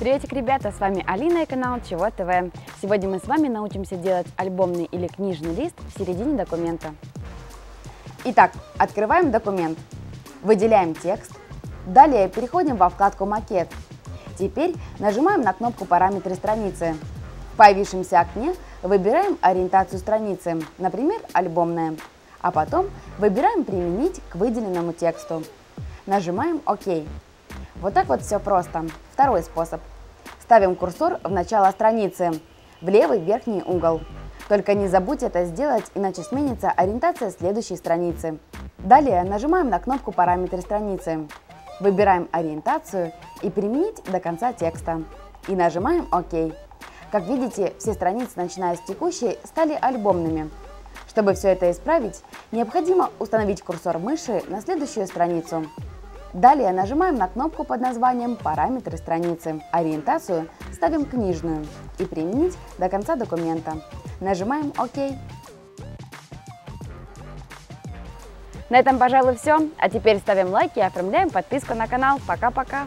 Приветик, ребята, с вами Алина и канал Чего ТВ. Сегодня мы с вами научимся делать альбомный или книжный лист в середине документа. Итак, открываем документ, выделяем текст, далее переходим во вкладку «Макет». Теперь нажимаем на кнопку «Параметры страницы». В появившемся окне выбираем ориентацию страницы, например, альбомная, а потом выбираем «Применить к выделенному тексту». Нажимаем «Ок». Вот так вот все просто. Второй способ. Ставим курсор в начало страницы, в левый верхний угол. Только не забудь это сделать, иначе сменится ориентация следующей страницы. Далее нажимаем на кнопку «Параметры страницы». Выбираем ориентацию и «Применить до конца текста». И нажимаем «Ок». Как видите, все страницы, начиная с текущей, стали альбомными. Чтобы все это исправить, необходимо установить курсор мыши на следующую страницу. Далее нажимаем на кнопку под названием «Параметры страницы». Ориентацию ставим «Книжную» и «Применить до конца документа». Нажимаем «Ок». На этом, пожалуй, все. А теперь ставим лайки и оформляем подписку на канал. Пока-пока!